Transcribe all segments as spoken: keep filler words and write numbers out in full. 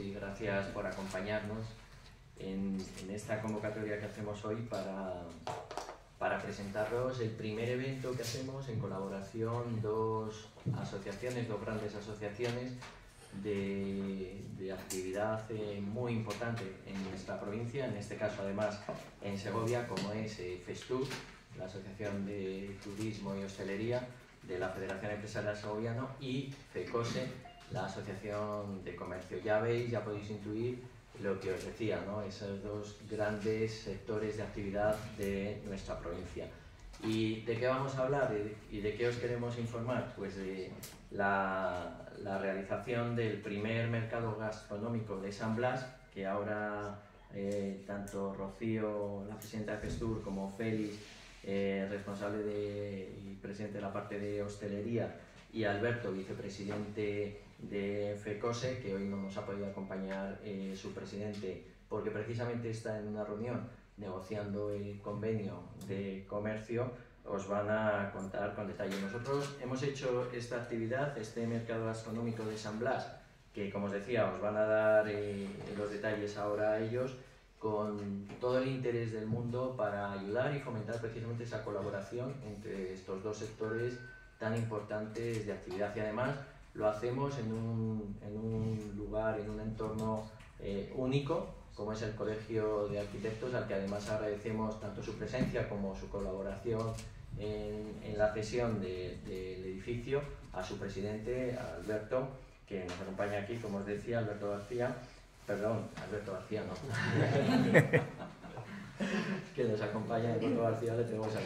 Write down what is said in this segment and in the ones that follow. Sí, gracias por acompañarnos en, en esta convocatoria que hacemos hoy para, para presentaros el primer evento que hacemos en colaboración dos asociaciones, dos grandes asociaciones de, de actividad eh, muy importante en nuestra provincia, en este caso además en Segovia, como es eh, FESTUR, la Asociación de Turismo y Hostelería de la Federación Empresarial Segoviana, y FECOSE, la Asociación de Comercio. Ya veis, ya podéis intuir lo que os decía, ¿no? Esos dos grandes sectores de actividad de nuestra provincia. ¿Y de qué vamos a hablar y de qué os queremos informar? Pues de la, la realización del primer mercado gastronómico de San Blas, que ahora eh, tanto Rocío, la presidenta de FESTUR, como Félix, Eh, responsable de, y presidente de la parte de hostelería, y Alberto, vicepresidente de FECOSE, que hoy no nos ha podido acompañar eh, su presidente porque precisamente está en una reunión negociando el convenio de comercio, os van a contar con detalle. Nosotros hemos hecho esta actividad, este mercado gastronómico de San Blas, que como os decía os van a dar eh, los detalles ahora a ellos, con todo el interés del mundo para ayudar y fomentar precisamente esa colaboración entre estos dos sectores tan importantes de actividad. Y además lo hacemos en un, en un lugar, en un entorno eh, único, como es el Colegio de Arquitectos, al que además agradecemos tanto su presencia como su colaboración en, en la cesión del de edificio, a su presidente, a Alberto, que nos acompaña aquí, como os decía, Alberto García, Perdón, Alberto García, no. que nos acompaña, Alberto García, le tenemos a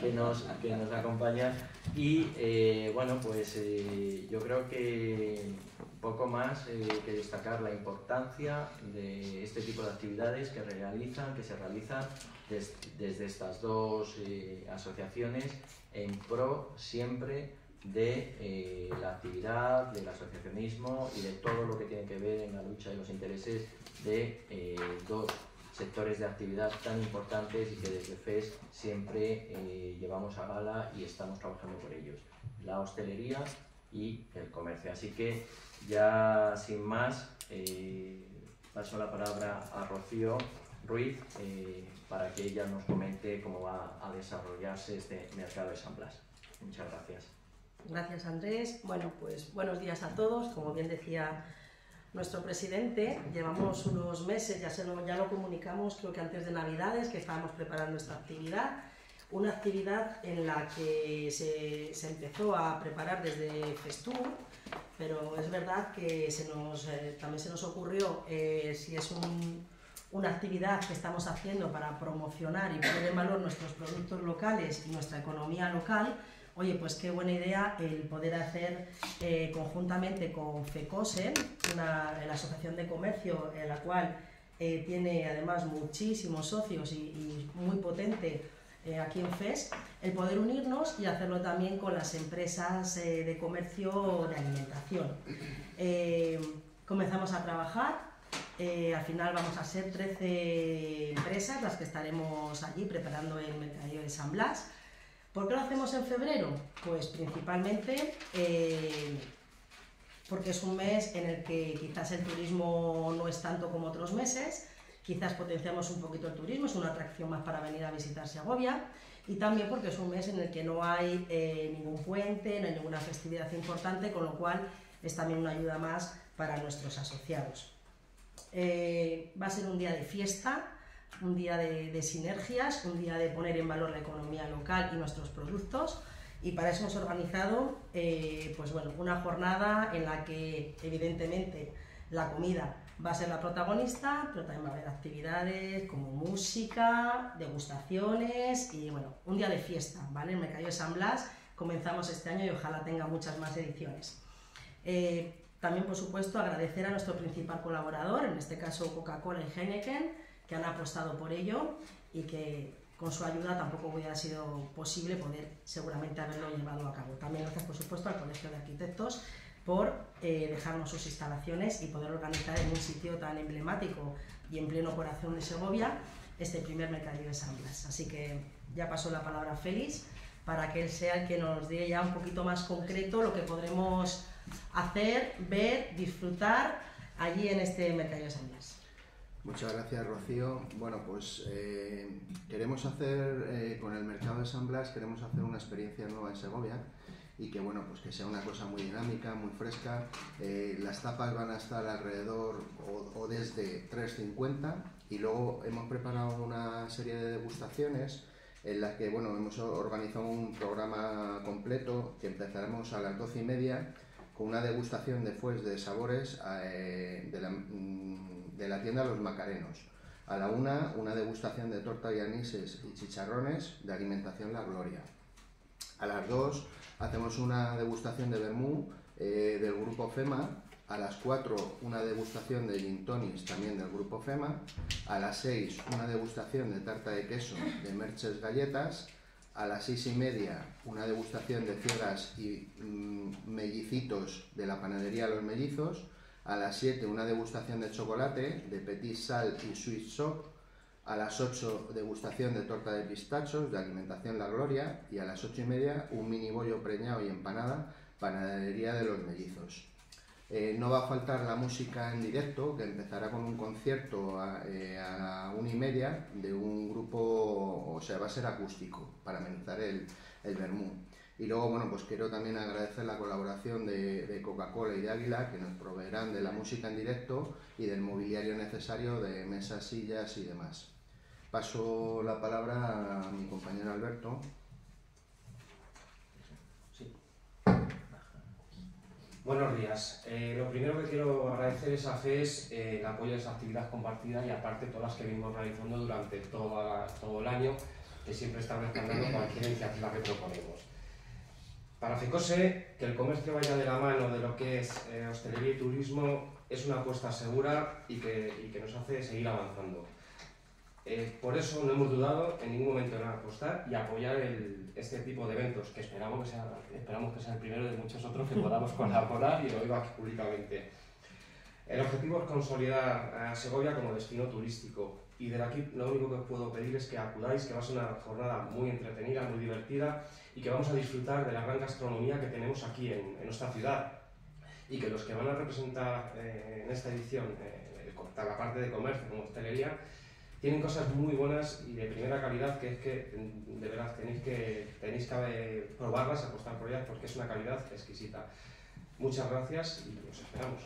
que nos, que nos acompaña. Y eh, bueno, pues eh, yo creo que poco más eh, que destacar la importancia de este tipo de actividades que realizan, que se realizan des, desde estas dos eh, asociaciones en pro siempre de eh, la actividad, del asociacionismo y de todo lo que tiene que ver en la lucha de los intereses de eh, dos sectores de actividad tan importantes y que desde FES siempre eh, llevamos a gala y estamos trabajando por ellos, la hostelería y el comercio. Así que ya sin más eh, paso la palabra a Rocío Ruiz eh, para que ella nos comente cómo va a desarrollarse este mercado de San Blas. Muchas gracias. Gracias, Andrés. Bueno, pues buenos días a todos. Como bien decía nuestro presidente, llevamos unos meses, ya, se lo, ya lo comunicamos creo que antes de Navidades, que estábamos preparando esta actividad. Una actividad en la que se, se empezó a preparar desde FESTUR, pero es verdad que se nos, eh, también se nos ocurrió, eh, si es un, una actividad que estamos haciendo para promocionar y poner en valor nuestros productos locales y nuestra economía local, oye, pues qué buena idea el poder hacer eh, conjuntamente con FECOSE, una, la Asociación de Comercio, en la cual eh, tiene además muchísimos socios y, y muy potente eh, aquí en FES, el poder unirnos y hacerlo también con las empresas eh, de comercio de alimentación. Eh, comenzamos a trabajar. Eh, al final vamos a ser trece empresas las que estaremos allí preparando el mercadillo de San Blas. ¿Por qué lo hacemos en febrero? Pues principalmente eh, porque es un mes en el que quizás el turismo no es tanto como otros meses, quizás potenciamos un poquito el turismo, es una atracción más para venir a visitar Segovia, y también porque es un mes en el que no hay eh, ningún puente, no hay ninguna festividad importante, con lo cual es también una ayuda más para nuestros asociados. Eh, va a ser un día de fiesta, un día de, de sinergias, un día de poner en valor la economía local y nuestros productos, y para eso hemos organizado eh, pues bueno, una jornada en la que evidentemente la comida va a ser la protagonista, pero también va a haber actividades como música, degustaciones y bueno, un día de fiesta, ¿vale? El mercadillo de San Blas comenzamos este año y ojalá tenga muchas más ediciones. Eh, también por supuesto agradecer a nuestro principal colaborador, en este caso Coca-Cola y Heineken, que han apostado por ello y que con su ayuda tampoco hubiera sido posible poder seguramente haberlo llevado a cabo. También gracias por supuesto al Colegio de Arquitectos por eh, dejarnos sus instalaciones y poder organizar en un sitio tan emblemático y en pleno corazón de Segovia este primer mercadillo de San Blas. Así que ya pasó la palabra a Félix para que él sea el que nos dé ya un poquito más concreto lo que podremos hacer, ver, disfrutar allí en este Mercado de San Blas. Muchas gracias, Rocío. Bueno, pues eh, queremos hacer, eh, con el Mercado de San Blas, queremos hacer una experiencia nueva en Segovia y que, bueno, pues que sea una cosa muy dinámica, muy fresca. Eh, las tapas van a estar alrededor o, o desde tres cincuenta y luego hemos preparado una serie de degustaciones en las que, bueno, hemos organizado un programa completo que empezaremos a las doce y media con una degustación después de sabores eh, de la... Mm, de la tienda Los Macarenos. A la una, una degustación de torta y anises y chicharrones de Alimentación La Gloria. A las dos, hacemos una degustación de vermú eh, del Grupo Fema. A las cuatro, una degustación de gin tonics también del Grupo Fema. A las seis, una degustación de tarta de queso de Merches Galletas. A las seis y media, una degustación de fieras y mm, mellicitos de la panadería Los Mellizos. A las siete, una degustación de chocolate, de petit sal y sweet shop. A las ocho, degustación de torta de pistachos, de Alimentación La Gloria. Y a las ocho y media, un mini bollo preñado y empanada, panadería de Los Mellizos. Eh, no va a faltar la música en directo, que empezará con un concierto a, eh, a la una y media de un grupo, o sea, va a ser acústico, para amenizar el, el vermú. Y luego, bueno, pues quiero también agradecer la colaboración de, de Coca-Cola y de Águila, que nos proveerán de la música en directo y del mobiliario necesario de mesas, sillas y demás. Paso la palabra a mi compañero Alberto. Sí. Buenos días. Eh, lo primero que quiero agradecer es a F E S eh, el apoyo a esa actividad compartida y aparte todas las que venimos realizando durante toda, todo el año, que siempre están respaldando cualquier iniciativa que proponemos. Para FECOSE, que el comercio vaya de la mano de lo que es eh, hostelería y turismo es una apuesta segura y que, y que nos hace seguir avanzando. Eh, por eso no hemos dudado en ningún momento en apostar y apoyar el, este tipo de eventos, que esperamos que, sea, esperamos que sea el primero de muchos otros que podamos colaborar y lo digo aquí públicamente. El objetivo es consolidar a Segovia como destino turístico y de aquí lo único que os puedo pedir es que acudáis, que va a ser una jornada muy entretenida, muy divertida y que vamos a disfrutar de la gran gastronomía que tenemos aquí en, en nuestra ciudad y que los que van a representar eh, en esta edición eh, el, la parte de comercio como hostelería tienen cosas muy buenas y de primera calidad que es que de verdad tenéis que, tenéis que probarlas, apostar por ellas porque es una calidad exquisita. Muchas gracias y os esperamos.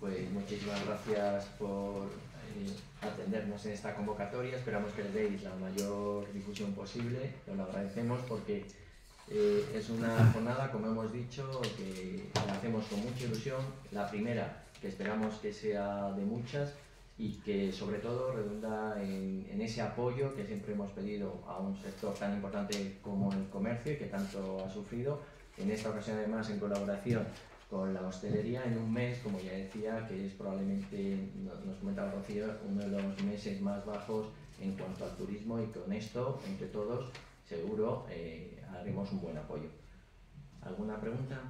Pues muchísimas gracias por eh, atendernos en esta convocatoria. Esperamos que le deis la mayor difusión posible. Os lo agradecemos porque eh, es una jornada, como hemos dicho, que la hacemos con mucha ilusión. La primera, que esperamos que sea de muchas y que sobre todo redunda en, en ese apoyo que siempre hemos pedido a un sector tan importante como el comercio y que tanto ha sufrido. En esta ocasión, además, en colaboración con la hostelería en un mes, como ya decía, que es probablemente, nos comentaba Rocío, uno de los meses más bajos en cuanto al turismo y con esto, entre todos, seguro eh, haremos un buen apoyo. ¿Alguna pregunta?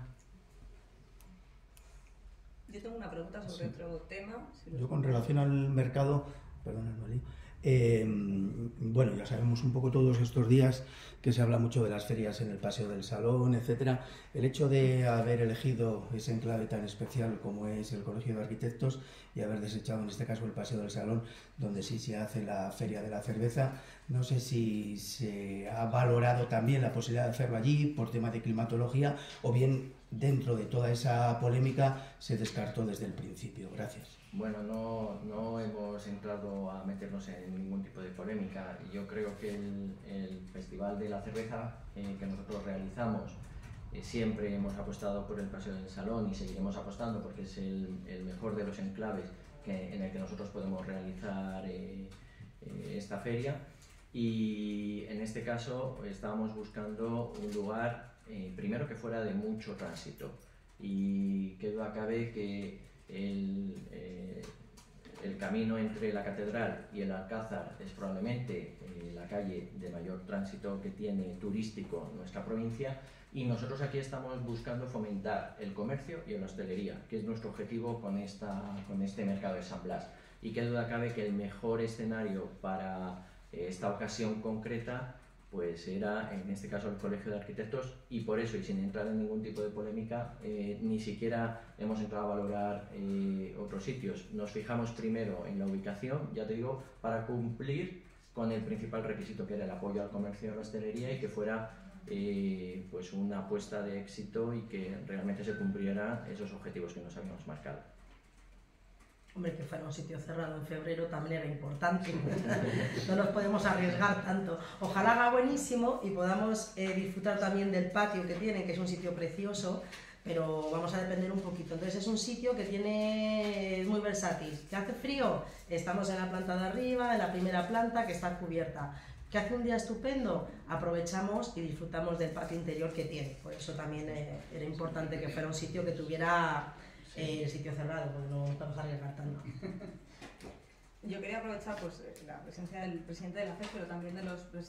Yo tengo una pregunta sobre sí. otro tema. Si Yo con relación al mercado, perdón, no lío. Eh, bueno, ya sabemos un poco todos estos días que se habla mucho de las ferias en el Paseo del Salón, etcétera. El hecho de haber elegido ese enclave tan especial como es el Colegio de Arquitectos y haber desechado en este caso el Paseo del Salón, donde sí se hace la Feria de la Cerveza, no sé si se ha valorado también la posibilidad de hacerlo allí por tema de climatología o bien dentro de toda esa polémica se descartó desde el principio. Gracias. Bueno, no, no hemos entrado a meternos en ningún tipo de polémica. Yo creo que el, el Festival de la Cerveza eh, que nosotros realizamos eh, siempre hemos apostado por el Paseo del Salón y seguiremos apostando porque es el, el mejor de los enclaves que, en el que nosotros podemos realizar eh, eh, esta feria y en este caso estábamos buscando un lugar Eh, primero que fuera de mucho tránsito y que duda cabe que el, eh, el camino entre la catedral y el Alcázar es probablemente eh, la calle de mayor tránsito que tiene turístico nuestra provincia y nosotros aquí estamos buscando fomentar el comercio y la hostelería, que es nuestro objetivo con, esta, con este Mercado de San Blas y que duda cabe que el mejor escenario para eh, esta ocasión concreta pues era en este caso el Colegio de Arquitectos, y por eso, y sin entrar en ningún tipo de polémica, eh, ni siquiera hemos entrado a valorar eh, otros sitios. Nos fijamos primero en la ubicación, ya te digo, para cumplir con el principal requisito, que era el apoyo al comercio y a la hostelería, y que fuera eh, pues una apuesta de éxito y que realmente se cumplieran esos objetivos que nos habíamos marcado. Hombre, que fuera un sitio cerrado en febrero también era importante, no nos podemos arriesgar tanto. Ojalá haga buenísimo y podamos eh, disfrutar también del patio que tienen, que es un sitio precioso, pero vamos a depender un poquito. Entonces es un sitio que tiene, es muy versátil. ¿Qué hace frío? Estamos en la planta de arriba, en la primera planta que está cubierta. ¿Qué hace un día estupendo? Aprovechamos y disfrutamos del patio interior que tiene. Por eso también eh, era importante que fuera un sitio que tuviera... Eh, el sitio cerrado, porque no estamos arriesgando. Yo quería aprovechar pues, la presencia del presidente de la F E S, pero también de los